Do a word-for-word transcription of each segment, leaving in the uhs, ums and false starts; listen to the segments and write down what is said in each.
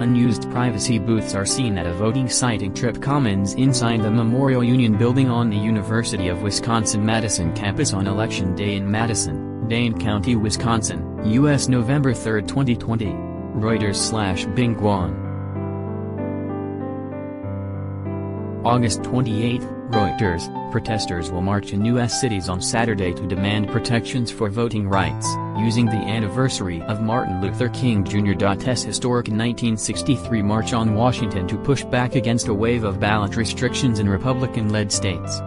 Unused privacy booths are seen at a voting site in Tripp Commons inside the Memorial Union building on the University of Wisconsin-Madison campus on Election Day in Madison, Dane County, Wisconsin, U S November third, twenty twenty. Reuters slash Bing Guan. August twenty-eighth, Reuters, protesters will march in U S cities on Saturday to demand protections for voting rights, using the anniversary of Martin Luther King Junior's historic nineteen sixty-three March on Washington to push back against a wave of ballot restrictions in Republican-led states.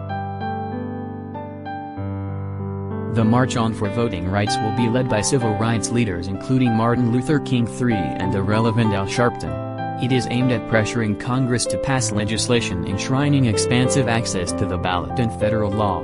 The March on for Voting Rights will be led by civil rights leaders including Martin Luther King the third and the relevant Al Sharpton. It is aimed at pressuring Congress to pass legislation enshrining expansive access to the ballot in federal law.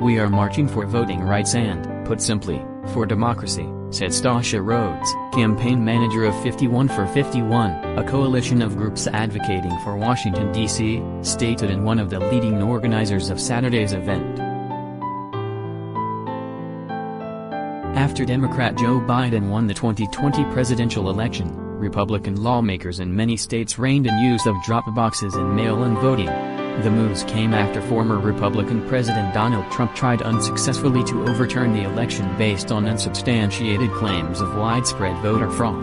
"We are marching for voting rights and, put simply, for democracy," said Stasha Rhodes, campaign manager of fifty-one for fifty-one, a coalition of groups advocating for Washington, D C, stated in one of the leading organizers of Saturday's event. After Democrat Joe Biden won the twenty twenty presidential election, Republican lawmakers in many states reined in use of drop boxes in mail-in voting. The moves came after former Republican President Donald Trump tried unsuccessfully to overturn the election based on unsubstantiated claims of widespread voter fraud.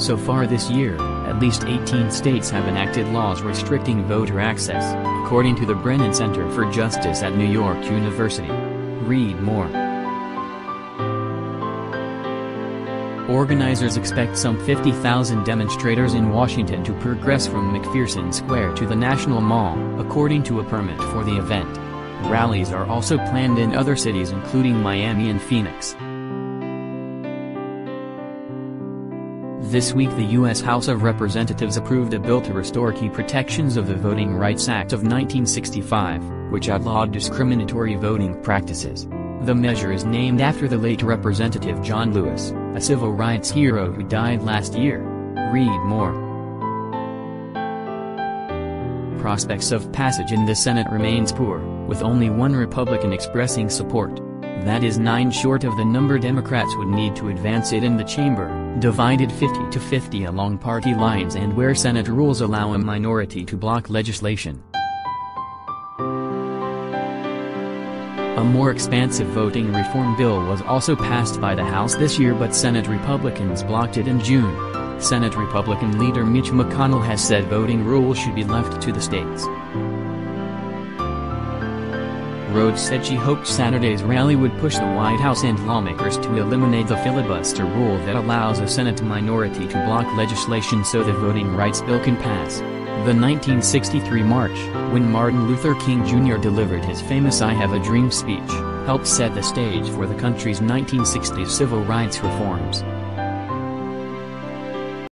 So far this year, at least eighteen states have enacted laws restricting voter access, according to the Brennan Center for Justice at New York University. Read more. Organizers expect some fifty thousand demonstrators in Washington to progress from McPherson Square to the National Mall, according to a permit for the event. Rallies are also planned in other cities including Miami and Phoenix. This week the U S House of Representatives approved a bill to restore key protections of the Voting Rights Act of nineteen sixty-five, which outlawed discriminatory voting practices. The measure is named after the late Representative John Lewis, a civil rights hero who died last year. Read more. Prospects of passage in the Senate remains poor, with only one Republican expressing support. That is nine short of the number Democrats would need to advance it in the chamber, divided fifty to fifty along party lines and where Senate rules allow a minority to block legislation. A more expansive voting reform bill was also passed by the House this year, but Senate Republicans blocked it in June. Senate Republican leader Mitch McConnell has said voting rules should be left to the states. Rhodes said she hoped Saturday's rally would push the White House and lawmakers to eliminate the filibuster rule that allows a Senate minority to block legislation so the voting rights bill can pass. The nineteen sixty-three march, when Martin Luther King Junior delivered his famous "I Have a Dream" speech, helped set the stage for the country's nineteen sixties civil rights reforms.